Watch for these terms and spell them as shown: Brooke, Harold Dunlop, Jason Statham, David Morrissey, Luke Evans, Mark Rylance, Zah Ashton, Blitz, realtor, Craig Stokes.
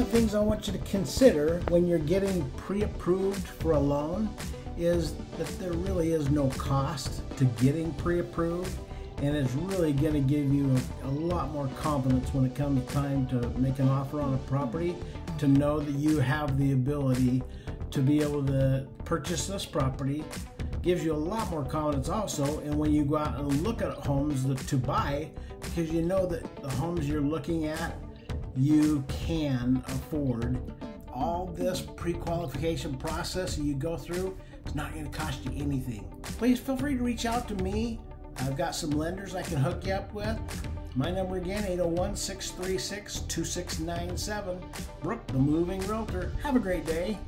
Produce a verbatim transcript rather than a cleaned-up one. the things I want you to consider when you're getting pre-approved for a loan is that there really is no cost to getting pre-approved, and it's really going to give you a, a lot more confidence when it comes time to make an offer on a property, to know that you have the ability to be able to purchase this property. Gives you a lot more confidence also, and when you go out and look at homes that, to buy, because you know that the homes you're looking at you can afford. All this pre-qualification process you go through, it's not going to cost you anything. Please feel free to reach out to me. I've got some lenders I can hook you up with. My number again, eight oh one, six three six, two six nine seven. Brooke, the Moving Realtor. Have a great day.